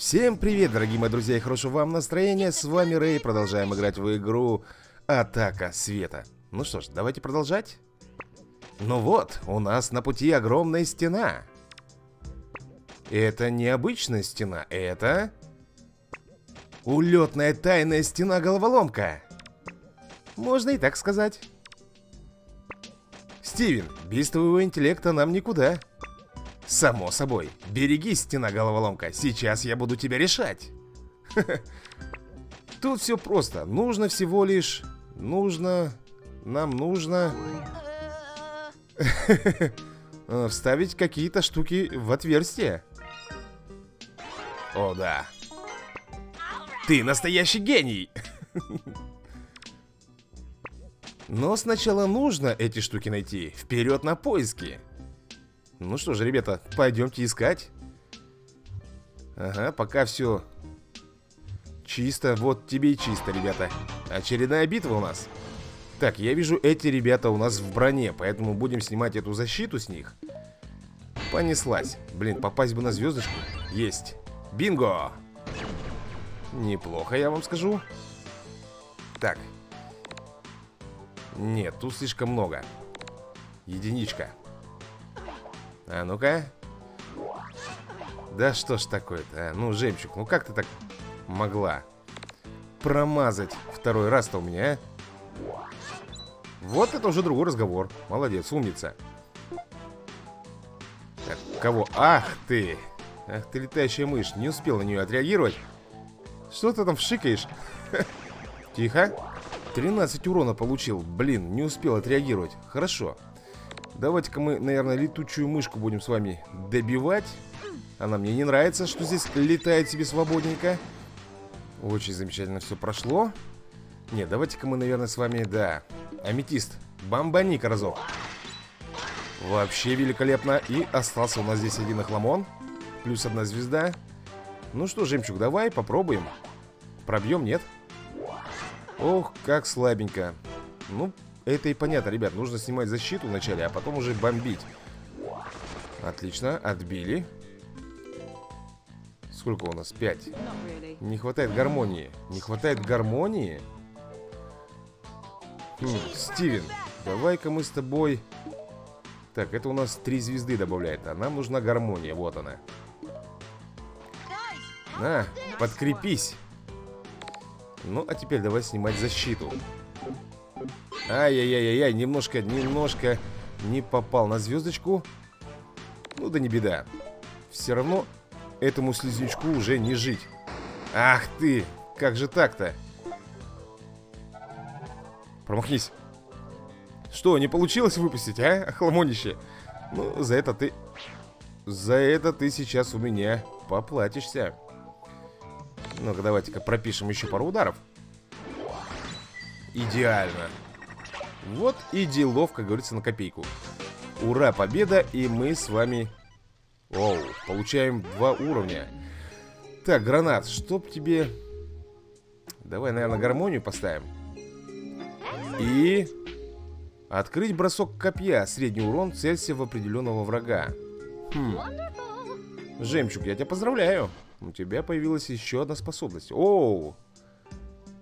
Всем привет, дорогие мои друзья, и хорошего вам настроения. С вами Рэй, продолжаем играть в игру Атака Света. Ну что ж, давайте продолжать. Ну вот, у нас на пути огромная стена. Это необычная стена, это... улетная тайная стена-головоломка. Можно и так сказать. Стивен, без твоего интеллекта нам никуда. Само собой. Береги, стена-головоломка. Сейчас я буду тебя решать. Тут все просто. Нужно всего лишь... Нам нужно... вставить какие-то штуки в отверстие. О, да. Ты настоящий гений! Но сначала нужно эти штуки найти. Вперед на поиски! Ну что же, ребята, пойдемте искать. Ага, пока все чисто. Вот тебе и чисто, ребята. Очередная битва у нас. Так, я вижу, эти ребята у нас в броне, поэтому будем снимать эту защиту с них. Понеслась. Блин, попасть бы на звездочку. Есть. Бинго! Неплохо, я вам скажу. Так. Нет, тут слишком много. Единичка. А ну-ка. Да что ж такое-то, а? Ну, Жемчуг, ну как ты так могла промазать второй раз-то у меня, а? Вот это уже другой разговор. Молодец, умница. Так, кого? Ах ты! Ах ты, летающая мышь, не успел на нее отреагировать. Что ты там вшикаешь? Тихо. 13 урона получил, блин, не успел отреагировать. Хорошо. Давайте-ка мы, наверное, летучую мышку будем с вами добивать. Она мне не нравится, что здесь летает себе свободненько. Очень замечательно все прошло. Не, давайте-ка мы, наверное, с вами, да. Аметист, бомбани-ка разок. Вообще великолепно. И остался у нас здесь один охламон. Плюс одна звезда. Ну что, Жемчуг, давай попробуем. Пробьем, нет? Ох, как слабенько. Ну, это и понятно, ребят, нужно снимать защиту вначале, а потом уже бомбить. Отлично, отбили. Сколько у нас? 5. Не хватает гармонии. Не хватает гармонии? Стивен, давай-ка мы с тобой... Так, это у нас 3 звезды добавляет, а нам нужна гармония, вот она. На, подкрепись. Ну, а теперь давай снимать защиту. Ай-яй-яй-яй, немножко не попал на звездочку. Ну да не беда. Все равно этому слизнячку уже не жить. Ах ты, как же так-то? Промахнись. Что, не получилось выпустить, а, охламонище? Ну, за это ты сейчас у меня поплатишься. Ну-ка, давайте-ка пропишем еще пару ударов. Идеально. Вот и делов, как говорится, на копейку. Ура, победа, и мы с вами... Оу, получаем 2 уровня. Так, Гранат, чтоб тебе... Давай, наверное, гармонию поставим. И... Открыть бросок копья. Средний урон, целься в определенного врага. Жемчуг, я тебя поздравляю. У тебя появилась еще одна способность. Оу!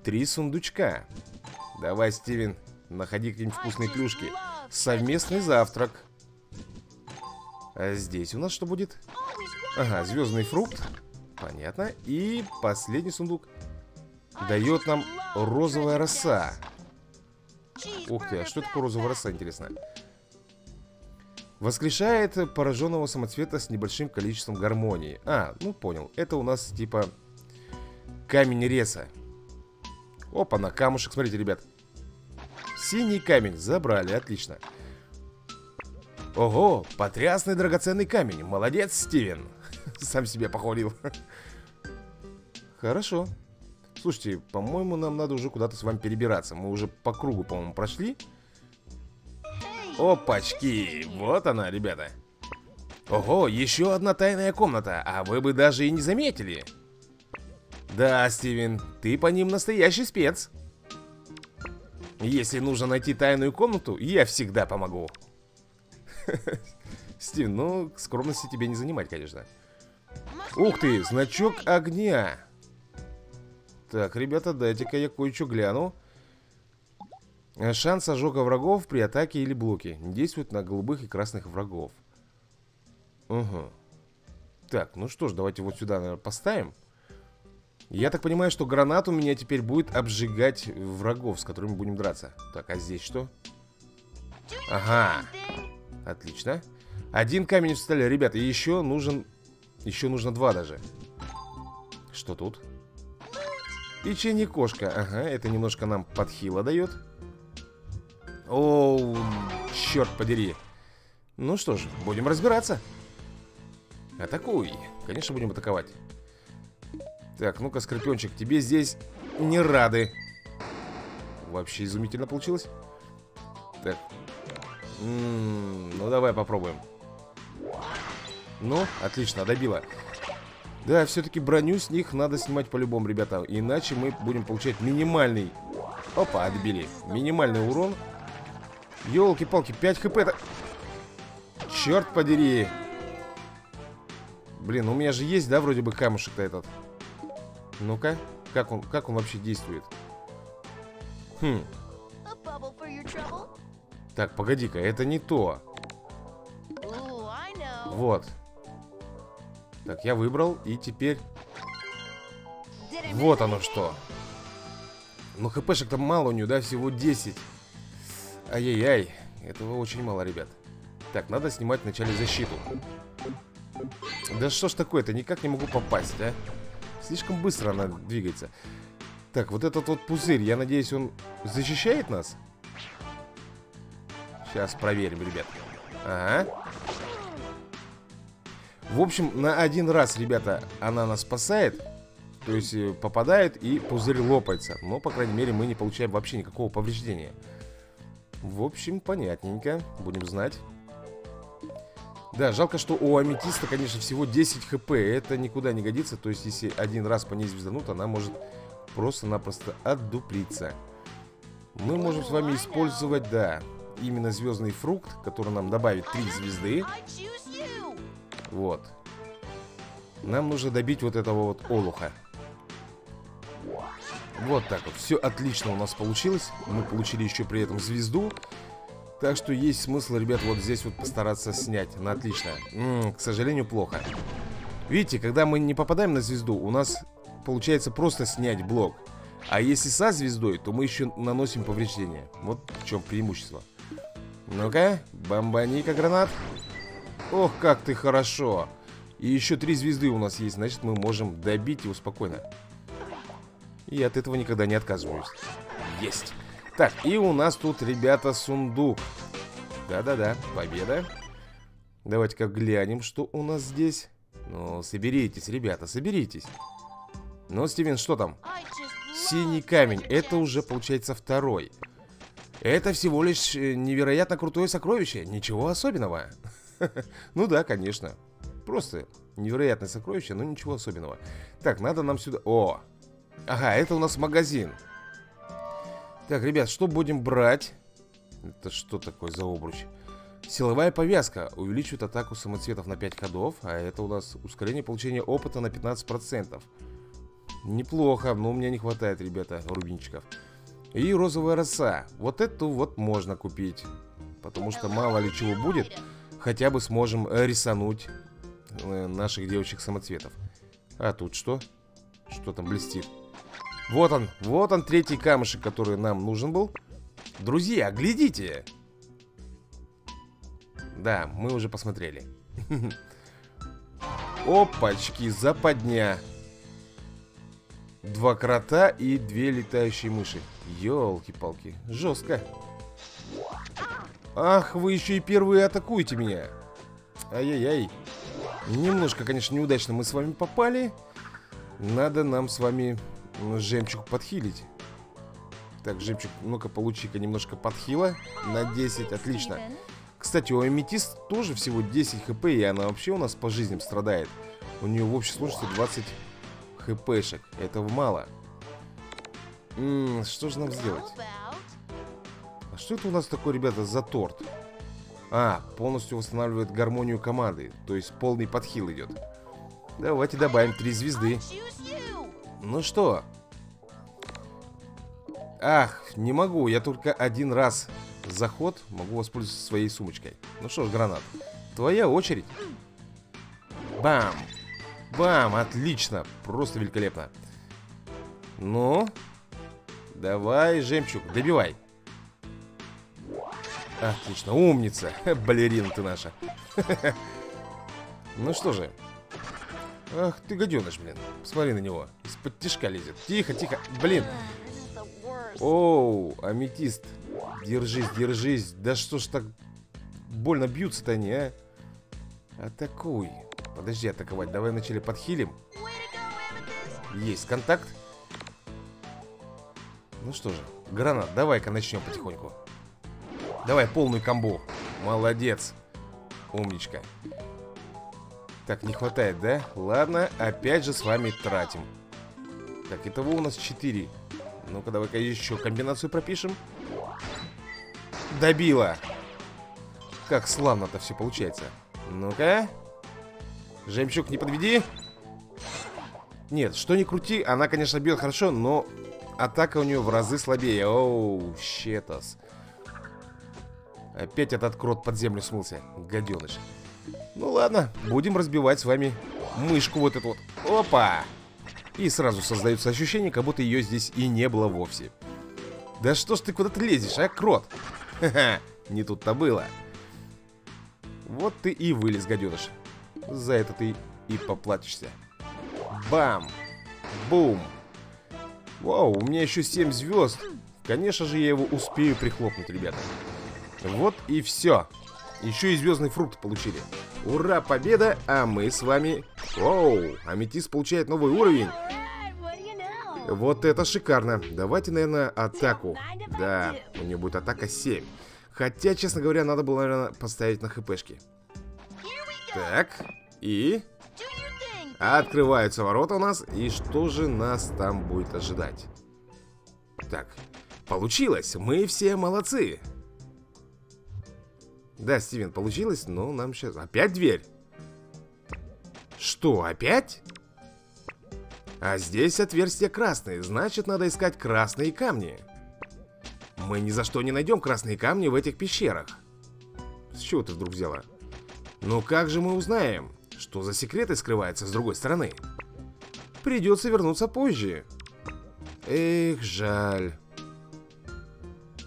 3 сундучка. Давай, Стивен, находи какие-нибудь вкусные плюшки. Совместный завтрак. А здесь у нас что будет? Ага, звездный фрукт. Понятно. И последний сундук дает нам розовая роса. Ух ты, а что такое розовая роса, интересно? Воскрешает пораженного самоцвета с небольшим количеством гармонии. А, ну понял, это у нас типа камень реса. Опа, на камушек, смотрите, ребят. Синий камень забрали, отлично. Ого, потрясный драгоценный камень. Молодец, Стивен. Сам себя похвалил. Хорошо. Слушайте, по-моему, нам надо уже куда-то с вами перебираться. Мы уже по кругу, по-моему, прошли. Опачки, вот она, ребята. Ого, еще одна тайная комната. А вы бы даже и не заметили. Да, Стивен, ты по ним настоящий спец. Если нужно найти тайную комнату, я всегда помогу. Стив, ну, скромности тебе не занимать, конечно. Ух ты, значок огня. Так, ребята, дайте-ка я кое-что гляну. Шанс ожога врагов при атаке или блоке. Действует на голубых и красных врагов. Угу. Так, ну что ж, давайте вот сюда, наверное, поставим. Я так понимаю, что гранат у меня теперь будет обжигать врагов, с которыми будем драться. Так, а здесь что? Ага. Отлично. Один камень в столе, ребята, и еще нужно два даже. Что тут? Печенье кошка. Ага, это немножко нам подхила дает. Оу, черт подери. Ну что ж, будем разбираться. Атакуй. Конечно, будем атаковать. Так, ну-ка, Скорпиончик, тебе здесь не рады. Вообще изумительно получилось. Так. Ну, давай попробуем. Ну, отлично, добила. Да, все-таки броню с них надо снимать по-любому, ребята. Иначе мы будем получать минимальный... Опа, отбили. Минимальный урон. Ёлки-палки, 5 хп это... Черт подери. Блин, у меня же есть, да, вроде бы камушек-то этот. Ну-ка, как он вообще действует? Хм. Так, погоди-ка, это не то. Вот. Так, я выбрал, и теперь... Вот оно что. Ну, хпшек-то мало у нее, да, всего 10. Ай-яй-яй, этого очень мало, ребят. Так, надо снимать вначале защиту. Да что ж такое-то, никак не могу попасть, да? Слишком быстро она двигается. Так, вот этот вот пузырь, я надеюсь, он защищает нас? Сейчас проверим, ребят. Ага. В общем, на один раз, ребята, она нас спасает. То есть попадает и пузырь лопается. Но, по крайней мере, мы не получаем вообще никакого повреждения. В общем, понятненько. Будем знать. Да, жалко, что у аметиста, конечно, всего 10 хп. Это никуда не годится. То есть, если один раз по ней звезданут, она может просто-напросто отдуплиться. Мы можем с вами использовать, да, именно звездный фрукт, который нам добавит 3 звезды. Вот. Нам нужно добить вот этого вот олуха. Вот так вот. Все отлично у нас получилось. Мы получили еще при этом звезду. Так что есть смысл, ребят, вот здесь вот постараться снять. Ну, отлично. К сожалению, плохо. Видите, когда мы не попадаем на звезду, у нас получается просто снять блок. А если со звездой, то мы еще наносим повреждения. Вот в чем преимущество. Ну-ка, бомбани-ка гранат. Ох, как ты хорошо. И еще 3 звезды у нас есть, значит, мы можем добить его спокойно. И от этого никогда не отказываюсь. Есть. Так, и у нас тут, ребята, сундук. Да-да-да, победа. Давайте-ка глянем, что у нас здесь. Ну, соберитесь, ребята, соберитесь. Ну, Стивен, что там? Синий камень, это уже, получается, 2. Это всего лишь невероятно крутое сокровище. Ничего особенного. Ну да, конечно. Просто невероятное сокровище, но ничего особенного. Так, надо нам сюда... О! Ага, это у нас магазин. Так, ребят, что будем брать? Это что такое за обруч? Силовая повязка. Увеличивает атаку самоцветов на 5 ходов. А это у нас ускорение получения опыта на 15%. Неплохо, но у меня не хватает, ребята, рубинчиков. И розовая роса. Вот эту вот можно купить. Потому что мало ли чего будет. Хотя бы сможем рисануть наших девочек-самоцветов. А тут что? Что там блестит? Вот он, 3-й камушек, который нам нужен был. Друзья, глядите. Да, мы уже посмотрели. Опачки, западня. 2 крота и 2 летающие мыши. Ёлки-палки, жестко. Ах, вы еще и первые атакуете меня. Ай-яй-яй. Немножко, конечно, неудачно мы с вами попали. Надо нам с вами... Жемчуг подхилить. Так, жемчуг, ну-ка, получи-ка немножко подхила. На 10, отлично. Кстати, у аметист тоже всего 10 хп. И она вообще у нас по жизням страдает. У нее в общей сложности 20 хпшек. Этого мало. Что же нам сделать? А что это у нас такое, ребята, за торт? А, полностью восстанавливает гармонию команды. То есть полный подхил идет. Давайте добавим 3 звезды. Ну что? Ах, не могу. Я только один раз заход могу воспользоваться своей сумочкой. Ну что ж, Гранат, твоя очередь. Бам! Бам! Отлично! Просто великолепно. Ну? Давай, Жемчуг, добивай. Отлично, умница. Балерина ты наша. Ну что же. Ах ты гаденыш, блин. Посмотри на него. Из-под тишка лезет. Тихо, тихо. Блин. Оу, Аметист. Держись, держись. Да что ж так больно бьются-то они, а? Атакуй. Подожди атаковать. Давай вначале подхилим. Есть контакт. Ну что же, Гранат, давай-ка начнем потихоньку. Давай полную комбу. Молодец. Умничка. Так, не хватает, да? Ладно, опять же с вами тратим. Так, итого у нас 4. Ну-ка, давай-ка еще комбинацию пропишем. Добила. Как славно-то все получается. Ну-ка. Жемчуг, не подведи. Нет, что ни крути, она, конечно, бьет хорошо, но атака у нее в разы слабее. Оу, щетас. Опять этот крот под землю смылся. Гаденыш. Ну ладно, будем разбивать с вами мышку вот эту вот. Опа! И сразу создается ощущение, как будто ее здесь и не было вовсе. Да что ж ты куда-то лезешь, а, крот? Ха-ха, не тут-то было. Вот ты и вылез, гаденыш. За это ты и поплатишься. Бам! Бум! Вау, у меня еще 7 звезд. Конечно же, я его успею прихлопнуть, ребята. Вот и все. Еще и звездный фрукт получили. Ура, победа! А мы с вами... Оу, Аметист получает новый уровень. Вот это шикарно. Давайте, наверное, атаку. Да, у нее будет атака 7. Хотя, честно говоря, надо было, наверное, поставить на хпшки. Так, и... Открываются ворота у нас. И что же нас там будет ожидать? Так, получилось. Мы все молодцы. Да, Стивен, получилось, но нам сейчас... Опять дверь? Что, опять? А здесь отверстия красные. Значит, надо искать красные камни. Мы ни за что не найдем красные камни в этих пещерах. С чего ты вдруг взяла? Но как же мы узнаем, что за секреты скрываются с другой стороны? Придется вернуться позже. Эх, жаль.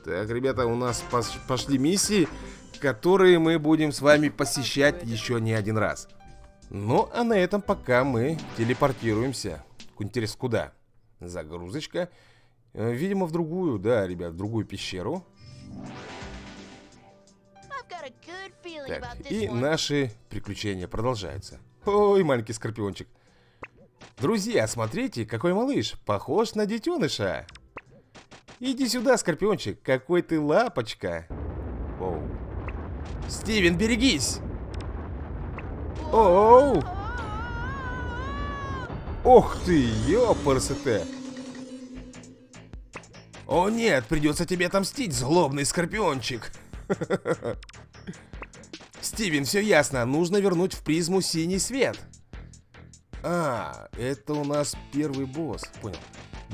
Так, ребята, у нас пошли миссии, которые мы будем с вами посещать еще не один раз. Ну, а на этом пока мы телепортируемся. Интересно, куда? Загрузочка. Видимо, в другую, да, ребят, в другую пещеру. Так, и наши приключения продолжаются. Ой, маленький скорпиончик. Друзья, смотрите, какой малыш. Похож на детеныша. Иди сюда, скорпиончик. Какой ты лапочка. Оу. Стивен, берегись! Оу! Ох ты, ёпарсете! О нет, придется тебе отомстить, злобный скорпиончик! Стивен, все ясно, нужно вернуть в призму синий свет. А, это у нас первый босс, понял.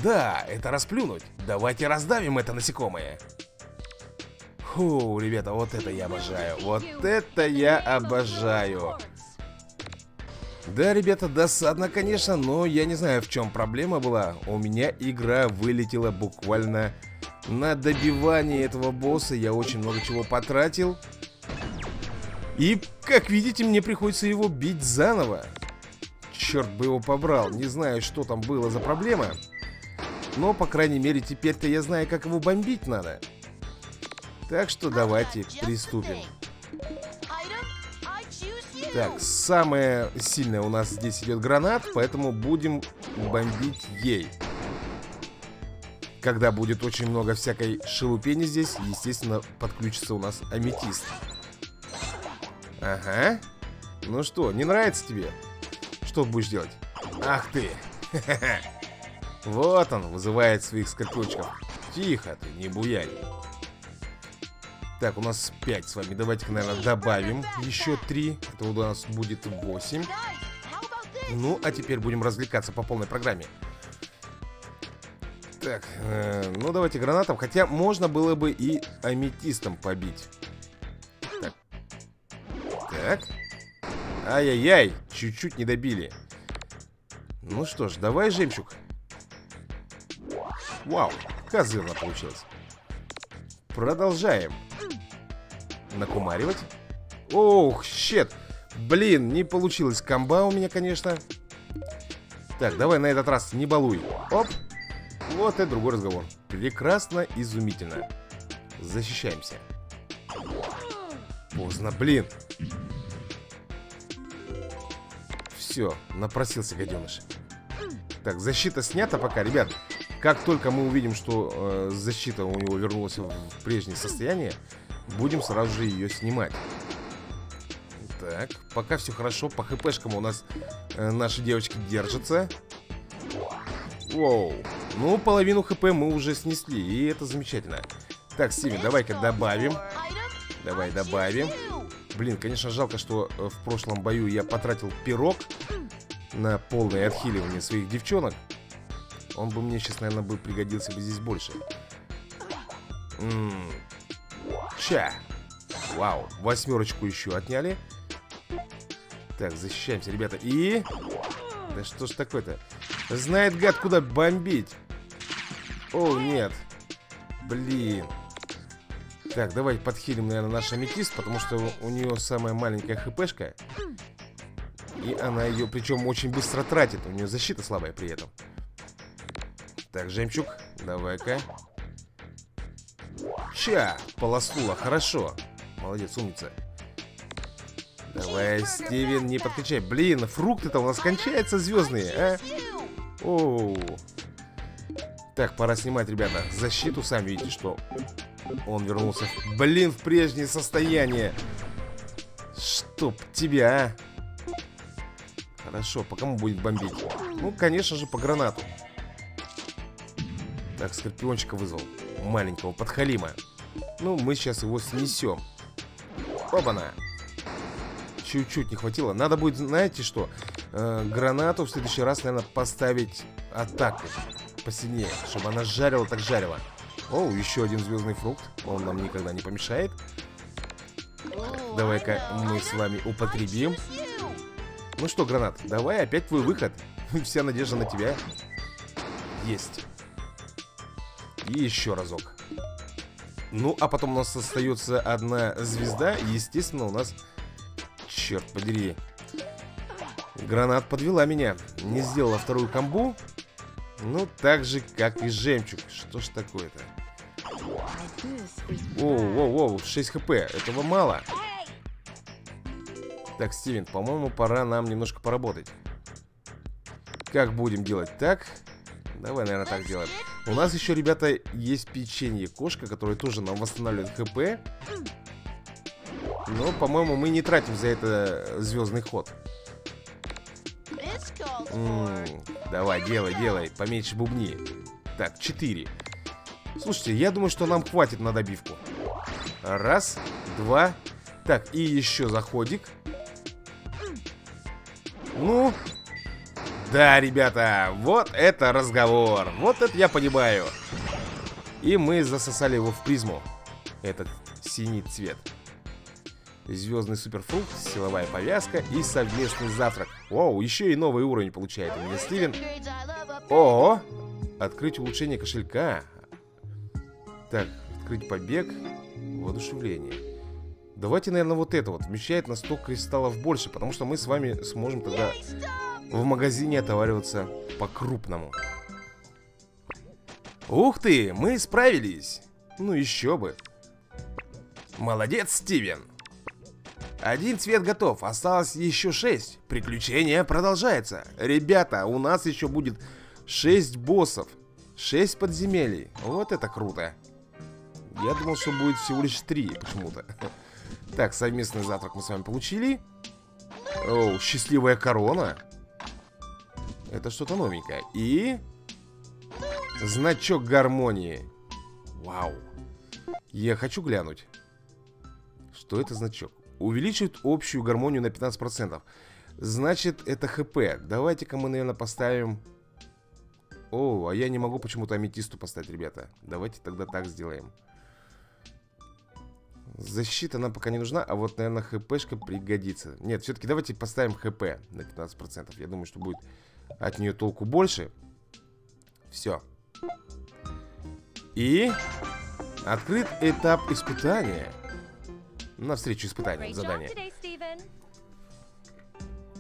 Да, это расплюнуть. Давайте раздавим это насекомое. Фу, ребята, вот это я обожаю. Вот это я обожаю. Да, ребята, досадно, конечно, но я не знаю, в чем проблема была. У меня игра вылетела буквально на добивание этого босса. Я очень много чего потратил. И, как видите, мне приходится его бить заново. Черт бы его побрал. Не знаю, что там было за проблема. Но, по крайней мере, теперь-то я знаю, как его бомбить надо. Так что давайте приступим. Так, самое сильное у нас здесь идет Гранат, поэтому будем бомбить ей. Когда будет очень много всякой шелупени здесь, естественно, подключится у нас Аметист. Ага. Ну что, не нравится тебе? Что будешь делать? Ах ты! Вот он, вызывает своих скорпиончиков. Тихо ты, не буянь. Так, у нас 5 с вами. Давайте-ка, наверное, добавим еще 3. Это у нас будет 8. Ну, а теперь будем развлекаться по полной программе. Так, ну давайте гранатом. Хотя можно было бы и аметистом побить. Так. Так. Ай-яй-яй, чуть-чуть не добили. Ну что ж, давай, жемчуг. Вау, козырно получилось. Продолжаем. Накумаривать. Ох, щет. Блин, не получилось комба у меня, конечно. Так, давай на этот раз не балуй. Оп. Вот и другой разговор. Прекрасно, изумительно. Защищаемся. Поздно, блин. Все, напросился гаденыш. Так, защита снята пока, ребят. Как только мы увидим, что защита у него вернулась в прежнее состояние, будем сразу же ее снимать. Так, пока все хорошо. По хпшкам у нас наши девочки держатся. Воу. Ну, половину хп мы уже снесли, и это замечательно. Так, Стивен, давай-ка добавим. Давай добавим. Блин, конечно, жалко, что в прошлом бою я потратил пирог на полное отхиливание своих девчонок. Он бы мне сейчас, наверное, бы пригодился бы здесь больше. Ча. Вау, восьмерочку еще отняли. Так, защищаемся, ребята. И... Да что ж такое-то? Знает гад, куда бомбить. О, нет. Блин. Так, давай подхилим, наверное, наш аметист, потому что у нее самая маленькая хпшка. И она ее, причем, очень быстро тратит. У нее защита слабая при этом. Так, жемчуг, давай-ка. Ча, полоснула, хорошо. Молодец, умница. Давай, Стивен, не подключай. Блин, фрукты-то у нас кончаются звездные, а? Оу. Так, пора снимать, ребята, защиту. Сами видите, что он вернулся, блин, в прежнее состояние. Чтоб тебя, а? Хорошо, по кому будет бомбить? Ну, конечно же, по гранату. Так, скорпиончика вызвал. Маленького подхалима. Ну, мы сейчас его снесем. Оба-на. Чуть-чуть не хватило. Надо будет, знаете что, гранату в следующий раз, наверное, поставить атаку посильнее, чтобы она жарила так жарила. О, еще один звездный фрукт. Он нам никогда не помешает. Давай-ка мы с вами употребим. Ну что, гранат, давай опять твой выход. Вся надежда на тебя. Есть. И еще разок. Ну, а потом у нас остается одна звезда. Естественно, у нас... Черт подери. Гранат подвела меня. Не сделала вторую комбу. Ну, так же, как и жемчуг. Что ж такое-то? Воу-воу-воу, 6 хп. Этого мало. Так, Стивен, по-моему, пора нам немножко поработать. Как будем делать? Так... Давай, наверное, так делаем. У нас еще, ребята, есть печенье кошка, которое тоже нам восстанавливает хп. Но, по-моему, мы не тратим за это звездный ход. Давай, делай, делай. Поменьше бубни. Так, 4. Слушайте, я думаю, что нам хватит на добивку. Раз, два. Так, и еще заходик. Ну... Да, ребята, вот это разговор. Вот это я понимаю. И мы засосали его в призму. Этот синий цвет. Звездный суперфрукт, силовая повязка и совместный завтрак. Вау, еще и новый уровень получает у меня Стивен. Ого! Открыть улучшение кошелька. Так, открыть побег. Воодушевление. Давайте, наверное, вот это вот. Вмещает на 100 кристаллов больше, потому что мы с вами сможем тогда... в магазине отовариваться по-крупному. Ух ты, мы справились. Ну еще бы. Молодец, Стивен. Один цвет готов, осталось еще 6. Приключение продолжается. Ребята, у нас еще будет 6 боссов, 6 подземелий. Вот это круто. Я думал, что будет всего лишь 3 почему-то. Так, совместный завтрак мы с вами получили. О, счастливая корона. Это что-то новенькое. И... значок гармонии. Вау. Я хочу глянуть. Что это значок? Увеличивает общую гармонию на 15%. Значит, это хп. Давайте-ка мы, наверное, поставим... О, а я не могу почему-то аметисту поставить, ребята. Давайте тогда так сделаем. Защита нам пока не нужна, а вот, наверное, хпшка пригодится. Нет, все-таки давайте поставим хп на 15%. Я думаю, что будет от нее толку больше. Все. И... Открыт этап испытания. Навстречу испытаниям, задание.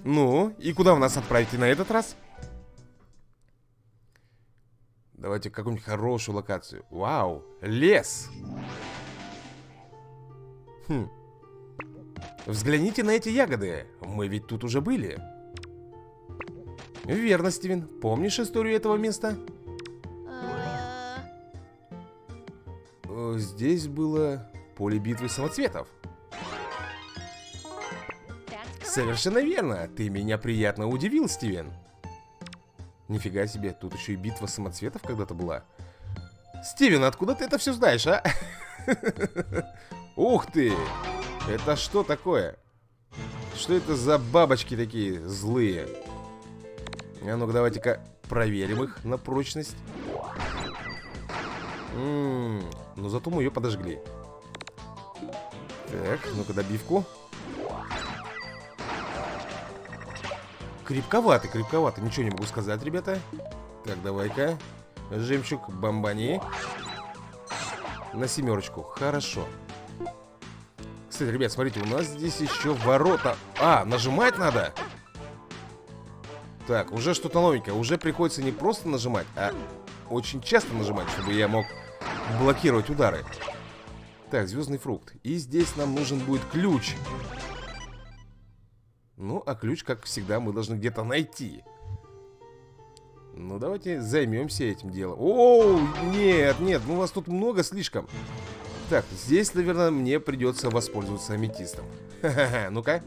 Ну, и куда вы нас отправите на этот раз? Давайте какую-нибудь хорошую локацию. Вау, лес. Хм. Взгляните на эти ягоды. Мы ведь тут уже были. Верно, Стивен. Помнишь историю этого места? Здесь было поле битвы самоцветов. Совершенно верно. Ты меня приятно удивил, Стивен. Нифига себе, тут еще и битва самоцветов когда-то была. Стивен, откуда ты это все знаешь, а? Ух ты! Это что такое? Что это за бабочки такие злые? А ну-ка, давайте-ка проверим их на прочность. Ну зато мы ее подожгли. Так, ну-ка добивку. Крепковатый, крепковатый. Ничего не могу сказать, ребята. Так, давай-ка. Жемчуг, бомбани. На 7. Хорошо. Кстати, ребят, смотрите, у нас здесь еще ворота. А, нажимать надо? Так, уже что-то новенькое. Уже приходится не просто нажимать, а очень часто нажимать, чтобы я мог блокировать удары. Так, звездный фрукт. И здесь нам нужен будет ключ. Ну, а ключ, как всегда, мы должны где-то найти. Ну, давайте займемся этим делом. О, нет, нет, ну у вас тут много слишком. Так, здесь, наверное, мне придется воспользоваться аметистом. Ха-ха-ха, ну-ка.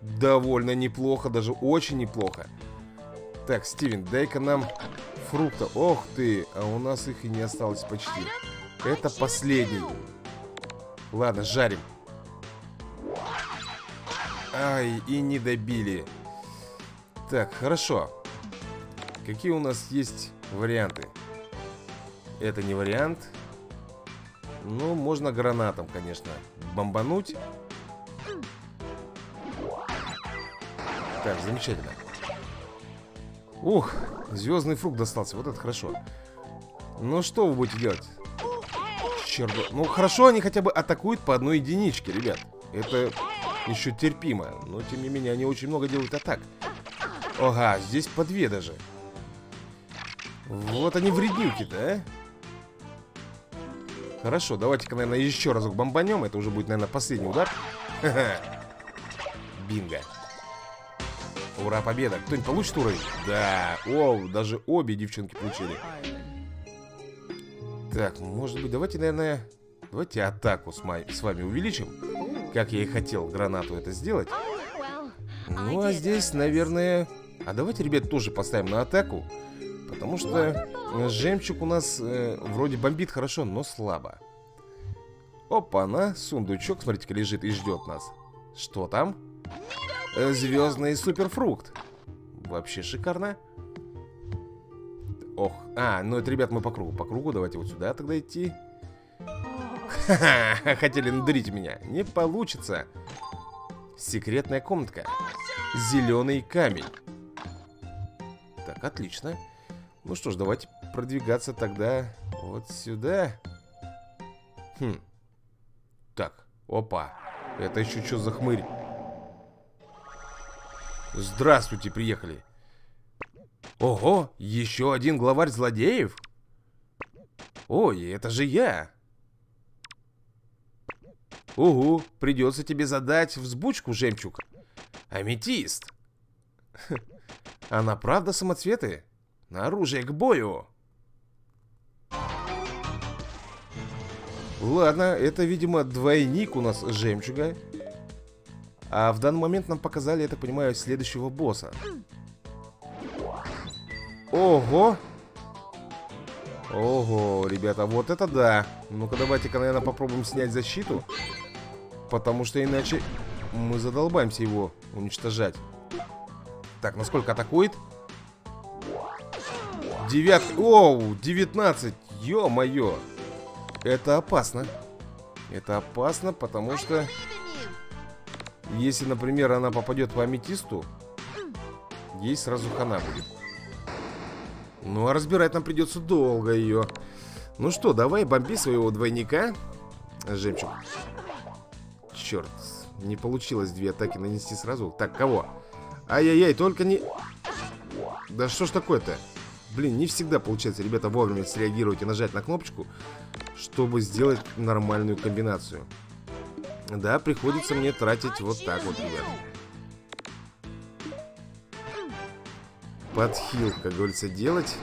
Довольно неплохо, даже очень неплохо. Так, Стивен, дай-ка нам фрукта. Ох ты, а у нас их и не осталось почти. Это последний. Ладно, жарим. Ай, и не добили. Так, хорошо. Какие у нас есть варианты? Это не вариант. Ну, можно гранатом, конечно, бомбануть. Так, замечательно. Ух, звездный фрукт достался, вот это хорошо. Ну, что вы будете делать? Черт, ну, хорошо, они хотя бы атакуют по одной единичке, ребят. Это... еще терпимо, но тем не менее они очень много делают атак. Ага, здесь по две даже. Вот они вреднюки, да? Хорошо, давайте-ка, наверное, еще разок бомбанем. Это уже будет, наверное, последний удар. Ха-ха. Бинго. Ура, победа. Кто-нибудь получит уровень? Да, о, даже обе девчонки получили. Так, может быть, давайте, наверное... Давайте атаку с вами увеличим. Как я и хотел гранату это сделать. Ну, а здесь, наверное... А давайте, ребят, тоже поставим на атаку. Потому что жемчуг у нас вроде бомбит хорошо, но слабо. Опа-на, сундучок, смотрите-ка, лежит и ждет нас. Что там? Звездный суперфрукт. Вообще шикарно. Ох, а, ну это, ребят, мы по кругу. По кругу давайте вот сюда тогда идти. Ха-ха, хотели надурить меня. Не получится. Секретная комнатка. Зеленый камень. Так, отлично. Ну что ж, давайте продвигаться тогда вот сюда. Хм. Так, опа. Это еще что за хмырь? Здравствуйте, приехали. Ого, еще один главарь злодеев? Ой, это же я. Угу, придется тебе задать взбучку, жемчуг. Аметист. Она правда самоцветы? Оружие к бою. Ладно, это, видимо, двойник у нас жемчуга. А в данный момент нам показали, я так понимаю, следующего босса. Ого. Ого, ребята, вот это да. Ну-ка, давайте-ка, наверное, попробуем снять защиту. Потому что иначе мы задолбаемся его уничтожать. Так, насколько атакует? 9. Оу, 19. Ё-моё. Это опасно. Это опасно, потому что... Если, например, она попадет по аметисту, ей сразу хана будет. Ну, а разбирать нам придется долго ее. Ну что, давай бомби своего двойника. Жемчуг. Черт, не получилось две атаки нанести сразу. Так, кого? Ай-яй-яй, только не... Да что ж такое-то? Блин, не всегда получается, ребята, вовремя среагировать и нажать на кнопочку, чтобы сделать нормальную комбинацию. Да, приходится мне тратить вот так вот, ребят. Подхил, как говорится, делать.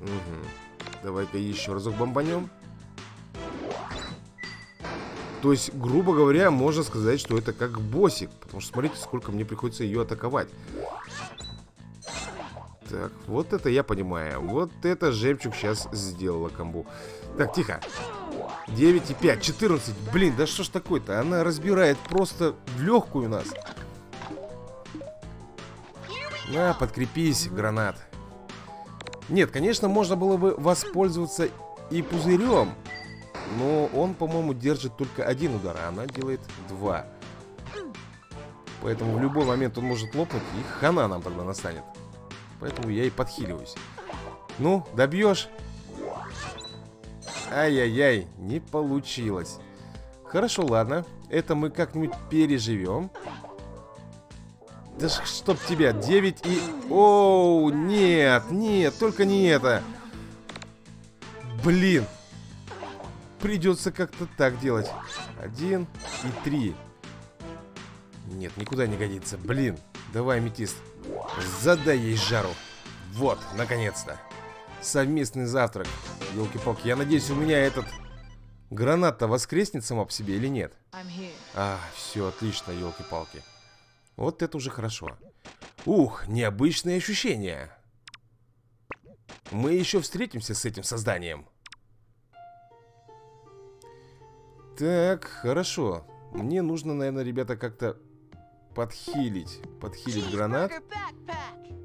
Угу. Давай-ка еще разок бомбанем. То есть, грубо говоря, можно сказать, что это как боссик. Потому что смотрите, сколько мне приходится ее атаковать. Так, вот это я понимаю. Вот это жемчуг сейчас сделала комбу. Так, тихо. 9 и 5, 14. Блин, да что ж такое-то? Она разбирает просто в легкую у нас. На, подкрепись, гранат. Нет, конечно, можно было бы воспользоваться и пузырем. Но он, по-моему, держит только один удар, а она делает два. Поэтому в любой момент он может лопнуть, и хана нам тогда настанет. Поэтому я и подхиливаюсь. Ну, добьешь. Ай-яй-яй, не получилось. Хорошо, ладно. Это мы как-нибудь переживем. Да чтоб тебя, 9 и... Оу, нет, нет, только не это. Блин. Придется как-то так делать. 1 и 3. Нет, никуда не годится. Блин, давай, аметист. Задай ей жару. Вот, наконец-то. Совместный завтрак. Ёлки-палки, я надеюсь, у меня этот гранат-то воскреснет сама по себе или нет? А, все, отлично, ёлки-палки. Вот это уже хорошо. Ух, необычные ощущения. Мы еще встретимся с этим созданием. Так, хорошо. Мне нужно, наверное, ребята, как-то подхилить. Подхилить гранат.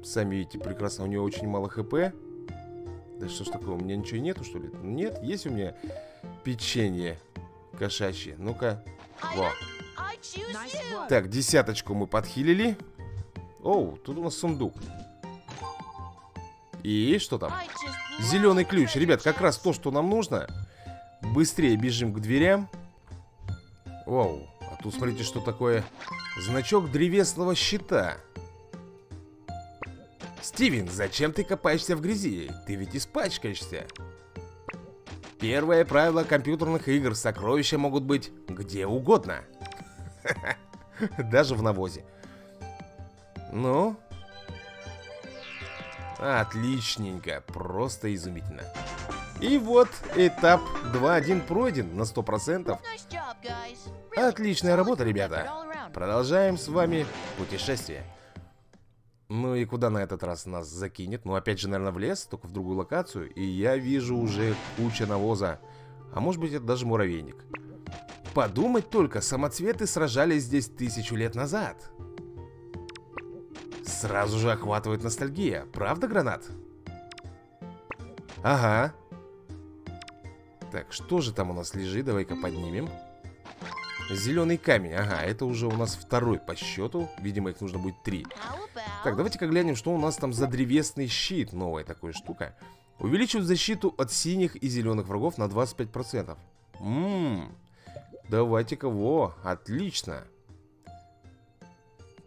Сами видите, прекрасно, у нее очень мало хп. Да что ж такое, у меня ничего нету, что ли? Нет, есть у меня печенье кошачье. Ну-ка. Во. Так, 10-очку мы подхилили. Оу, тут у нас сундук. И что там? Зеленый ключ. Ребят, как раз то, что нам нужно. Быстрее бежим к дверям. Вау, а тут смотрите, что такое. Значок древесного щита. Стивен, зачем ты копаешься в грязи? Ты ведь испачкаешься. Первое правило компьютерных игр. Сокровища могут быть где угодно. Даже в навозе. Ну? Отличненько. Просто изумительно. И вот этап 2.1 пройден на 100%. Отличная работа, ребята. Продолжаем с вами путешествие. Ну и куда на этот раз нас закинет? Ну опять же, наверное, в лес, только в другую локацию. И я вижу уже куча навоза. А может быть, это даже муравейник. Подумать только, самоцветы сражались здесь 1000 лет назад. Сразу же охватывает ностальгия. Правда, гранат? Ага. Так, что же там у нас лежит? Давай-ка поднимем. Зеленый камень. Ага, это уже у нас второй по счету. Видимо, их нужно будет 3. Так, давайте-ка глянем, что у нас там за древесный щит. Новая такая штука. Увеличивает защиту от синих и зеленых врагов на 25%. Давайте-ка, во, отлично.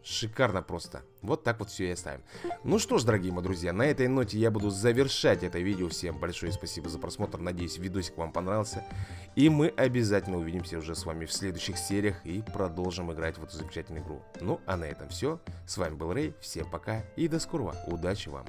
Шикарно просто. Вот так вот все и оставим. Ну что ж, дорогие мои друзья, на этой ноте я буду завершать это видео. Всем большое спасибо за просмотр. Надеюсь, видосик вам понравился. И мы обязательно увидимся уже с вами в следующих сериях и продолжим играть в эту замечательную игру. Ну, а на этом все. С вами был Рэй. Всем пока и до скорого. Удачи вам.